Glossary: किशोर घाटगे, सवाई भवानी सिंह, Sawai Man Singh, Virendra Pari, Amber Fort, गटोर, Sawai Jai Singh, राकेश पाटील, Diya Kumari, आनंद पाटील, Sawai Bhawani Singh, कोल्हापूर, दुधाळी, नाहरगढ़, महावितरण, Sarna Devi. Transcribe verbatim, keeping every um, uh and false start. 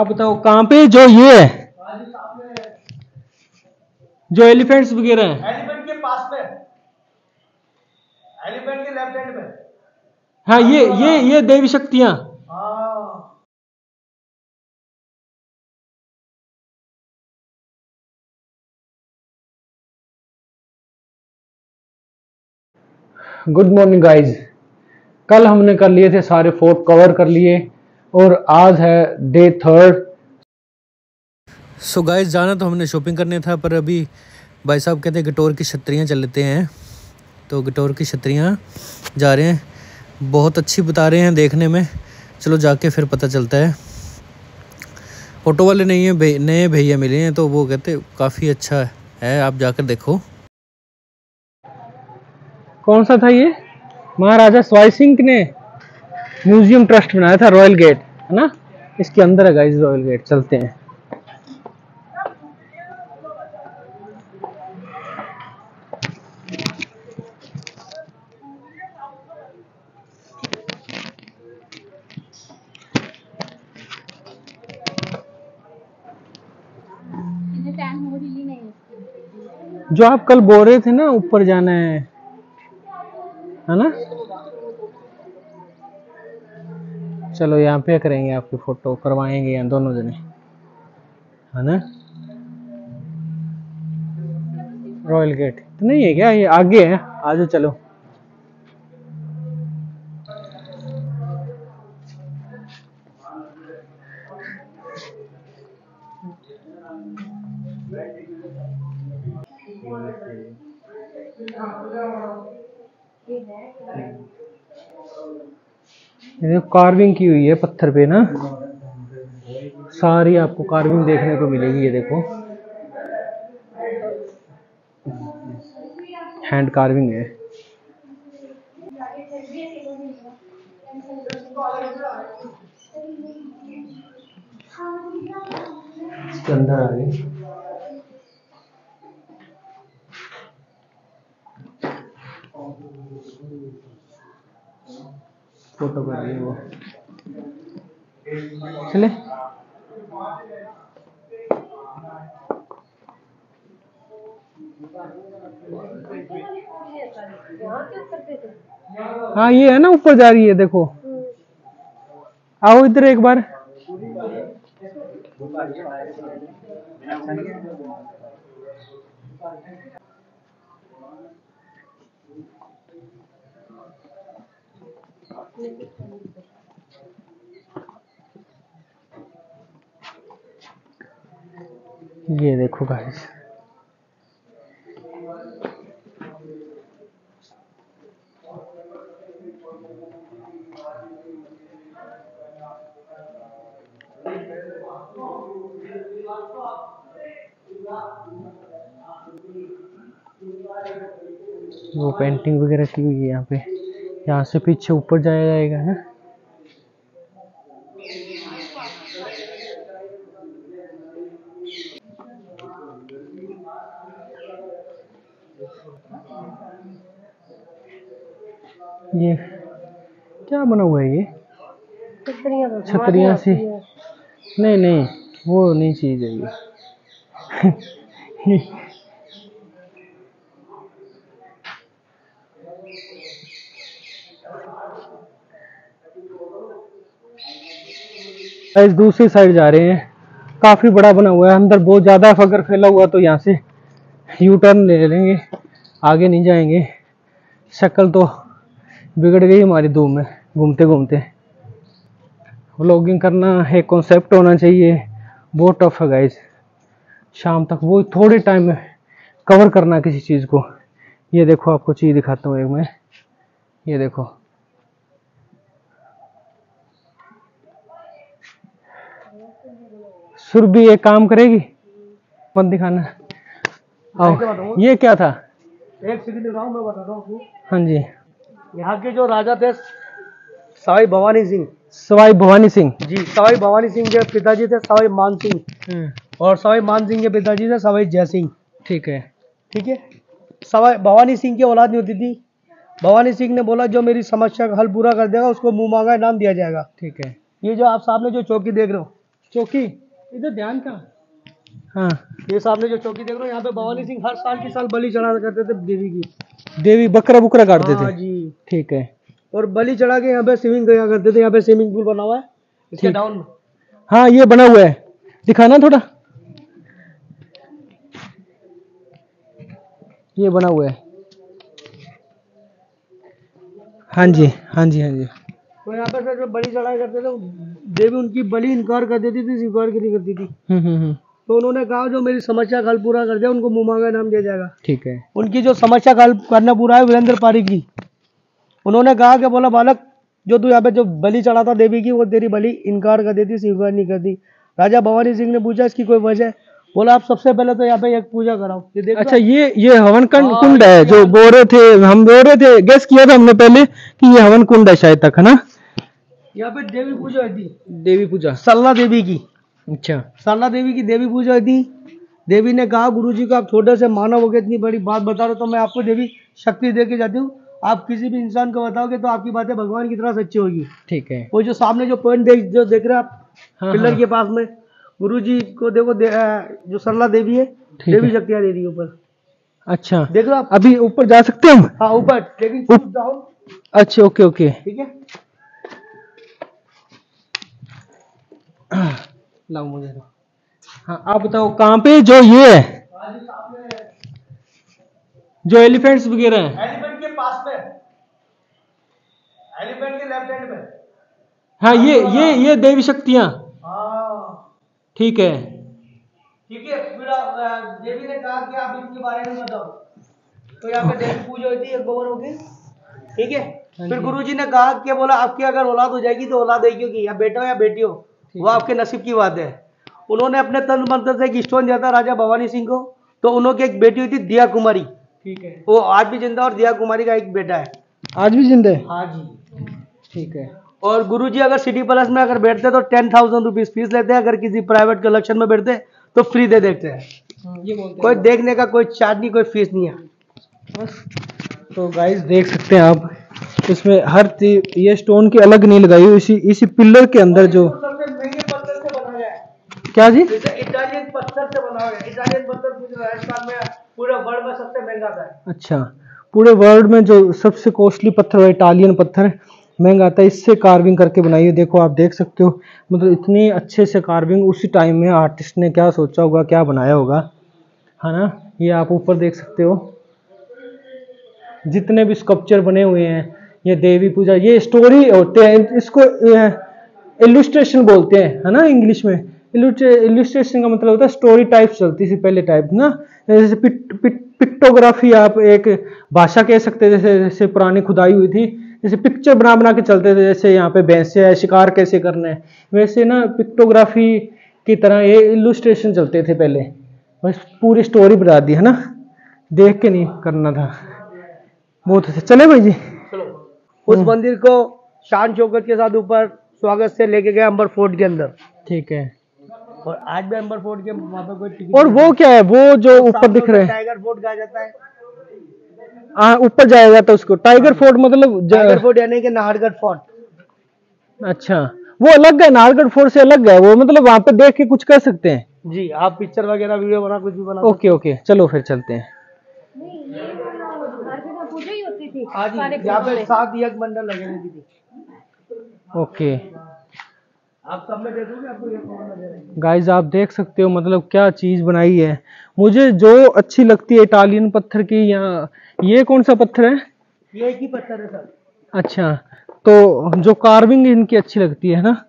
आप बताओ कहाँ पे जो ये है जो एलिफेंट्स वगैरह हैं, एलिफेंट के पास में, एलिफेंट के लेफ्ट हैंड में। हाँ ये ये ये देवी शक्तियां। गुड मॉर्निंग गाइज, कल हमने कर लिए थे सारे फोर्ट कवर कर लिए और आज है डे थर्ड। सो गाइज जाना तो हमने शॉपिंग करने था, पर अभी भाई साहब कहते हैं गटोर की छतरियाँ चल लेते हैं, तो गटोर की छतरियाँ जा रहे हैं। बहुत अच्छी बता रहे हैं देखने में, चलो जाके फिर पता चलता है। ऑटो वाले नहीं है, नए भैया मिले हैं तो वो कहते काफ़ी अच्छा है, आप जाकर देखो। कौन सा था ये? महाराजा स्वाई सिंह ने म्यूजियम ट्रस्ट बनाया था, रॉयल गेट है ना, इसके अंदर है गाइस रॉयल गेट। चलते हैं। जो आप कल बोल रहे थे ना ऊपर जाना है है ना, चलो यहाँ पे करेंगे, आपकी फोटो करवाएंगे यहाँ दोनों जने, है ना। रॉयल गेट तो नहीं है क्या, ये आगे है, आज चलो। कार्विंग की हुई है पत्थर पे ना, सारी आपको कार्विंग देखने को मिलेगी। ये देखो हैंड कार्विंग है। इसके अंदर आ गए फोटो कर रही है वो, चले। हाँ ये है ना ऊपर जा रही है, देखो आओ इधर एक बार। ये देखो गाइस, वो पेंटिंग वगैरह की हुई है यहाँ पे। यहाँ से पीछे ऊपर जाया जाएगा है। ये क्या बना हुआ है? ये छतरियाँ सी? नहीं नहीं वो नहीं चीज है ये। इस दूसरी साइड जा रहे हैं, काफी बड़ा बना हुआ है अंदर, बहुत ज्यादा अगर फैला हुआ तो यहाँ से यू टर्न ले लेंगे, आगे नहीं जाएंगे। शक्ल तो बिगड़ गई हमारी धूम में घूमते घूमते। व्लॉगिंग करना एक कॉन्सेप्ट होना चाहिए, बहुत टफ है गाइस। शाम तक वो थोड़े टाइम में कवर करना किसी चीज़ को। ये देखो आपको चीज़ दिखाता हूँ एक मैं, ये देखो सुरभि एक काम करेगी, मत दिखाना। आओ ये क्या था? एक सेकंड दिखाऊं, मैं बता रहा हूँ। हाँ जी, यहाँ के जो राजा थे सवाई भवानी सिंह, सवाई भवानी सिंह जी, सवाई भवानी सिंह के पिताजी थे सवाई मान सिंह, और सवाई मान सिंह के पिताजी थे सवाई जय सिंह। ठीक है ठीक है। सवाई भवानी सिंह की औलाद नहीं होती थी, भवानी सिंह ने बोला जो मेरी समस्या का हल पूरा कर देगा उसको मुँह मांगा इनाम दिया जाएगा। ठीक है। ये जो आप सामने जो चौकी देख रहे हो, चौकी, इधर ध्यान का। हाँ, ये सामने जो चौकी देख रहे हो, यहाँ पे भवानी सिंह हर साल की साल बलि चढ़ा करते थे देवी की, देवी बकरा बुकरा काटते थे। हाँ जी, ठीक है। और बलि चढ़ा के यहाँ पे स्विमिंग करते थे। यहाँ पे स्विमिंग पूल बना हुआ है इसके डाउन। हाँ, ये बना हुआ है, दिखाना थोड़ा। ये बना हुआ है। हाँ जी, हाँ जी, हाँ जी। तो यहाँ पे सर जो बलि चढ़ाई करते थे, देवी उनकी बलि इनकार कर देती थी, स्वीकार नहीं करती थी। तो उन्होंने कहा जो मेरी समस्या का हल पूरा कर दिया उनको मुमांगा नाम दिया जाएगा। ठीक है। उनकी जो समस्या का हल करना पूरा है वीरेंद्र पारी की, उन्होंने कहा कि बोला बालक जो तू यहाँ पे जो बलि चढ़ाता देवी की, वो तेरी बलि इनकार कर देती, स्वीकार नहीं करती। राजा भवानी सिंह ने पूछा इसकी कोई वजह? बोला आप सबसे पहले तो यहाँ पे एक पूजा कराओ। ये देखो, अच्छा ये ये हवन कुंड है जो बोल रहे थे, हम बोल रहे थे, गैस किया था हमने पहले कि ये हवन कुंड है शायद तक, है ना। यहाँ पे देवी पूजा होती, देवी पूजा सरना देवी की। अच्छा, सरना देवी की देवी पूजा होती। देवी ने कहा गुरुजी को आप छोटे से मानव हो गए, इतनी बड़ी बात बता रहे हो, तो मैं आपको देवी शक्ति दे के जाती हूँ, आप किसी भी इंसान को बताओगे तो आपकी बातें भगवान की तरह सच्ची होगी। ठीक है। वो जो सामने जो पॉइंट जो देख रहे आप पिलर के पास में, गुरु जी को देखो दे, जो सरला देवी है, देवी शक्तियाँ दे रही है ऊपर। अच्छा, देख लो आप, अभी ऊपर जा सकते हैं हम। हाँ ऊपर, लेकिन उप... डाउन। अच्छा, ओके ओके, ठीक है। लाओ मुझे। हाँ, आप बताओ कहाँ पे जो ये है जो एलिफेंट्स वगैरह है? एलिफेंट के पास में, एलिफेंट के लेफ्ट हैंड में। हाँ, ये ये ये देवी शक्तियाँ। ठीक है, ठीक है। देवी ने कहा कि आप इनके बारे में बताओ, तो यहाँ पे देवी पूजा होती है गोबर होके। ठीक है। फिर गुरुजी ने कहा कि बोला आपकी अगर औलाद हो जाएगी तो औलाद देगी होगी, या बेटा हो या बेटी हो, वो आपके नसीब की बात है। उन्होंने अपने तन मंत्र से एक स्टोन दिया था राजा भवानी सिंह को, तो उन्होंने एक बेटी हुई थी दिया कुमारी। ठीक है। वो आज भी जिंदा, और दिया कुमारी का एक बेटा है आज भी जिंदा है। हाँ जी, ठीक है। और गुरुजी अगर सिटी प्लस में अगर बैठते तो टेन थाउजेंड रुपीज फीस लेते हैं, अगर किसी प्राइवेट कलेक्शन में बैठते तो फ्री दे देते हैं। ये बोलते कोई है। देखने का कोई चार्ज नहीं, कोई फीस नहीं है बस। तो गाइस देख सकते हैं आप, इसमें हर चीज ये स्टोन की अलग नहीं लगाई हुई, इसी इसी पिलर के अंदर जो क्या जी इटालियन पत्थर से बना है, इटालियन पत्थर में पूरा वर्ल्ड में सबसे महंगा था। अच्छा, पूरे वर्ल्ड में जो सबसे कॉस्टली पत्थर है इटालियन पत्थर, महंगा आता है। इससे कार्विंग करके बनाई है, देखो आप देख सकते हो, मतलब इतनी अच्छे से कार्विंग। उसी टाइम में आर्टिस्ट ने क्या सोचा होगा, क्या बनाया होगा, है ना। ये आप ऊपर देख सकते हो जितने भी स्कल्पचर बने हुए हैं, ये देवी पूजा, ये स्टोरी होते हैं, इसको इलुस्ट्रेशन बोलते हैं, है ना इंग्लिश में। इलुस्ट्रेशन का मतलब होता है स्टोरी टाइप चलती थी पहले टाइप ना, जैसे पिट, पिट, पिक्टोग्राफी आप एक भाषा कह सकते, जैसे जैसे पुरानी खुदाई हुई थी, जैसे पिक्चर बना बना के चलते थे, जैसे यहाँ पे भैंसे है, शिकार कैसे करना है, वैसे ना पिक्टोग्राफी की तरह ये इलुस्ट्रेशन चलते थे पहले, बस पूरी स्टोरी बता दी, है ना, देख के नहीं करना था। बहुत अच्छा, चले भाई जी। उस मंदिर को शान शौकत के साथ ऊपर स्वागत से लेके गए अंबर फोर्ट के अंदर। ठीक है। और आज भी अंबर फोर्ट के वहाँ पे कोई, और वो क्या है वो जो ऊपर दिख रहे हैं, टाइगर फोर्ट कहा जाता है। हाँ, ऊपर जाएगा तो उसको टाइगर फोर्ट, मतलब टाइगर फोर्ट यानी कि नाहरगढ़ फोर्ट। अच्छा, वो अलग है, नाहरगढ़ फोर्ट से अलग है वो, मतलब वहाँ पे देख के कुछ कर सकते हैं जी आप, पिक्चर वगैरह वीडियो बना कुछ भी बना। ओके ओके, चलो फिर चलते हैं। ओके, आप सब में देखोगे आपको। गाइस आप देख सकते हो मतलब क्या चीज बनाई है, मुझे जो अच्छी लगती है इटालियन पत्थर की। यहाँ ये कौन सा पत्थर है? ये एक ही पत्थर है सर। अच्छा, तो जो कार्विंग इनकी अच्छी लगती है ना।